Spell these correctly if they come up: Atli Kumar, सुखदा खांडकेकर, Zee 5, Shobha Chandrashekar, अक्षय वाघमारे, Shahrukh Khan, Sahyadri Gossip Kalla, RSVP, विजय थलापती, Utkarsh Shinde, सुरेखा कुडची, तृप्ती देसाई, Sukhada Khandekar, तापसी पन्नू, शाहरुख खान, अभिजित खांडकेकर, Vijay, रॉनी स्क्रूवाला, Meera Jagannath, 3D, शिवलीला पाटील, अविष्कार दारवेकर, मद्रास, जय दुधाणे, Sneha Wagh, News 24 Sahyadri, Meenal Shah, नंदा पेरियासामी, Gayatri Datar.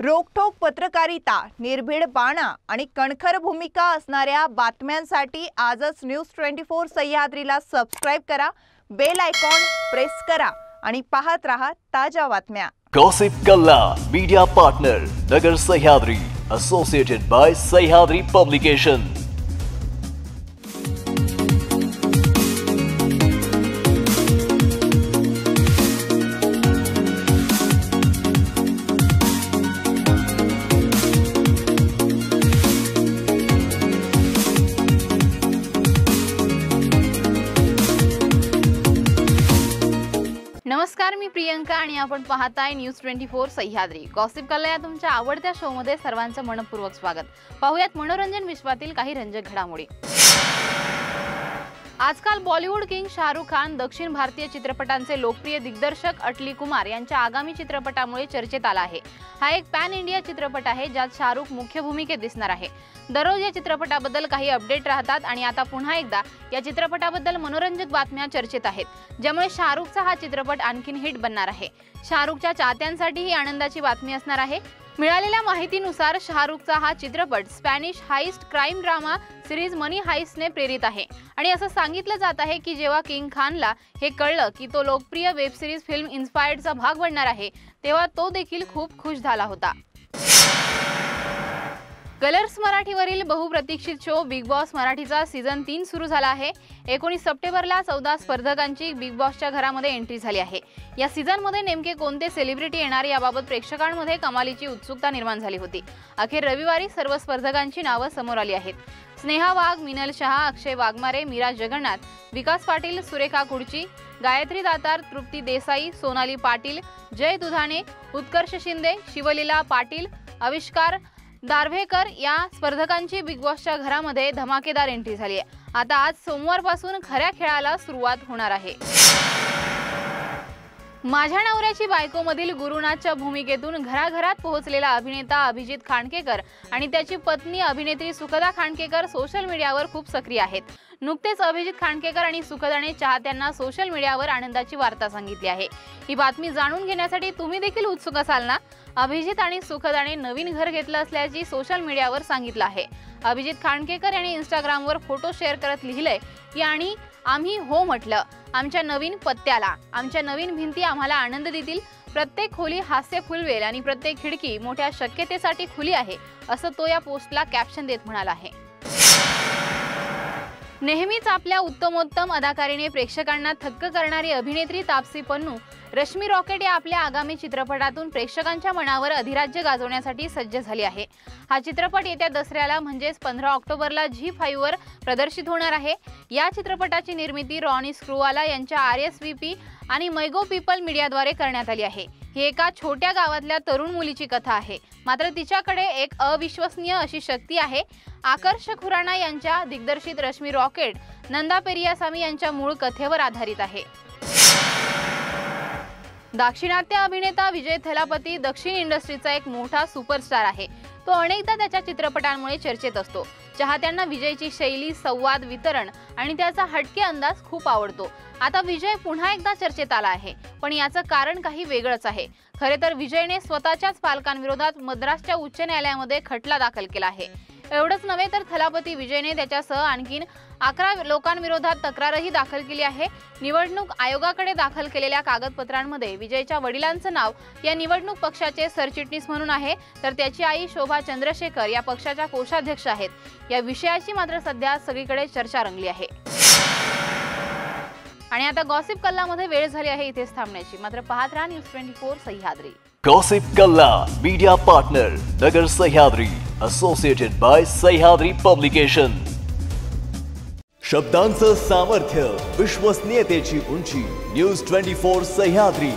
रोखोक पत्रकारिता, निर्भीड बाणा आणि कणखर भूमिका असणाऱ्या बातम्यांसाठी आजच न्यूज 24 सह्याद्रीला सबस्क्राइब करा, बेल आयकॉन प्रेस करा आणि पाहत रहा ताजा बातम्या। Gossip Kalla media partner Nagar Sahyadri, associated by Sahyadri publication. नमस्कार, मी प्रियंका आणि आपण पाहताय न्यूज 24 सह्याद्री। गॉसिप कल्ला या तुमच्या आवडत्या शो मध्ये सर्वांचं मनपूर्वक स्वागत। पाहूयात मनोरंजन विश्वातील काही रंजक घडामोडी। आजकाल बॉलिवूड किंग शाहरुख खान दक्षिण भारतीय चित्रपटांचे लोकप्रिय दिग्दर्शक अटली कुमार यांच्या आगामी चित्रपटामुळे चर्चेत आला आहे। हा एक पॅन इंडिया चित्रपट आहे ज्यात शाहरुख मुख्य भूमिकेत दिसणार आहे। दररोज या चित्रपटाबद्दल काही अपडेट राहतात आणि आता पुन्हा एकदा या चित्रपटाबद्दल मनोरंजक बातम्या चर्चेत आहेत, ज्यामुळे शाहरुखचा हा चित्रपट आणखीन हिट बनणार आहे। शाहरुखच्या चाहत्यांसाठी ही आनंदाची बातमी असणार आहे। मिळालेल्या माहितीनुसार शाहरुखचा हा चित्रपट Spanish heist crime drama series money हाइस्टने प्रेरित आहे आणि असं सांगितलं जात आहे की जेव्हा किंग खानला हे कळलं की तो लोकप्रिय वेब सिरीज फिल्म इन्स्पायर्डचा भाग बनणार आहे तेव्हा तो देखील खूप खुश झाला होता। कलर्स मराठीवरील बहुप्रतीक्षित शो बिग बॉस मराठीचा सीझन 3 सुरू झाला आहे। 19 सप्टेंबरला 14 स्पर्धकांची बिग बॉसच्या घरामध्ये एंट्री झाली आहे। या सीझनमध्ये नेमके कोणते सेलिब्रिटी येणार याबाबत प्रेक्षकांमध्ये कमालीची उत्सुकता निर्माण झाली होती। अखेर रविवारी सर्व स्पर्धकांची नावं समोर आली आहेत। स्नेहा वाघ, मीनल शाह, अक्षय वाघमारे, मीरा जगन्नाथ, विकास पाटील, सुरेखा कुडची, गायत्री दातार, तृप्ती देसाई, सोनाली पाटील, जय दुधाणे, उत्कर्ष शिंदे, शिवलीला पाटील, अविष्कार दारवेकर या स्पर्धकांची बिग बॉसच्या घरामध्ये धमाकेदार एंट्री झाली आहे। आता आज सोमवारपासून खऱ्या खेळाला सुरुवात होणार आहे। माझ्या नवऱ्याची बायकोमधील गुरुनाथच्या भूमिकेतून घराघरात पोहोचलेला अभिनेता अभिजित खांडकेकर आणि त्याची पत्नी अभिनेत्री सुखदा खांडकेकर सोशल मीडियावर खूप सक्रिय आहेत। नुकतेच अभिजित खांडकेकर आणि सुखदाने चाहत्यांना सोशल मीडियावर आनंदाची वार्ता सांगितली आहे। ही बातमी जाणून घेण्यासाठी तुम्ही देखील उत्सुक असाल ना? अभिजित आणि सुखदाने नवीन घर घेतलं असल्याची सोशल मीडियावर सांगितलं आहे। अभिजित खांडकेकर यांनी इंस्टाग्रामवर फोटो शेअर करत लिहिलंय की आणि आम्ही हो म्हटलं आमच्या नवीन पत्त्याला। आमच्या नवीन भिंती आम्हाला आनंद देतील, प्रत्येक खोली हास्य फुलवेल आणि प्रत्येक खिडकी मोठ्या शक्यतेसाठी खुली आहे, असं तो या पोस्टला कॅप्शन देत म्हणाला आहे। नेहमीच आपल्या उत्तमोत्तम अदाकारीने प्रेक्षकांना थक्क करणारी अभिनेत्री तापसी पन्नू रश्मी रॉकेट या आपल्या आगामी चित्रपटातून प्रेक्षकांच्या मनावर अधिराज्य गाजवण्यासाठी सज्ज झाली आहे। हा चित्रपट येत्या दसऱ्याला म्हणजेच 15 ऑक्टोबरला Zee 5 वर प्रदर्शित होणार आहे। या चित्रपटाची निर्मिती रॉनी स्क्रूवाला यांच्या RSVP आणि मैगो पीपल मीडियाद्वारे करण्यात आली आहे। ही एका छोट्या गावातल्या तरुण मुलीची कथा आहे, मात्र तिच्याकडे एक अविश्वसनीय अशी शक्ती आहे। आकर्ष खुराणा यांच्या दिग्दर्शित रश्मी रॉकेट नंदा पेरियासामी यांच्या मूळ कथेवर आधारित आहे। दाक्षिणात्य अभिनेता विजय थलापती दक्षिण इंडस्ट्रीचा एक मोठा सुपरस्टार आहे। तो अनेकदा त्याच्या चित्रपटांमुळे चर्चेत असतो। चाहत्यांना विजयची शैली, संवाद, वितरण आणि त्याचा हटके अंदाज खूप आवडतो। आता विजय पुन्हा एकदा चर्चेत आला आहे, पण याचं कारण काही वेगळंच आहे। खरे तर विजयने स्वतःच्याच पालकांविरोधात मद्रासच्या उच्च न्यायालयामध्ये खटला दाखल केला आहे। एवढंच नव्हे तर थलापती विजयने त्याच्यासह आणखीन 11 लोकांविरोधात तक्रारही दाखल केली आहे। निवडणूक आयोगाकडे दाखल केलेल्या कागदपत्रांमध्ये विजयच्या वडिलांचं नाव या निवडणूक पक्षाचे सरचिटणीस म्हणून आहे, तर त्याची आई शोभा चंद्रशेखर या पक्षाच्या कोषाध्यक्ष आहेत। या विषयाची मात्र सध्या सगळीकडे चर्चा रंगली आहे। आणि आता गॉसिप कल्लामध्ये वेळ झाली आहे इथेच थांबण्याची, मात्र पाहत राहा news 24 Sahyadri. Gossip Kalla media partner Nagar Sahyadri, associated by Sahyadri publication. शब्दांचं सामर्थ्य, विश्वसनीयतेची उंची, न्यूज 24 सह्याद्री।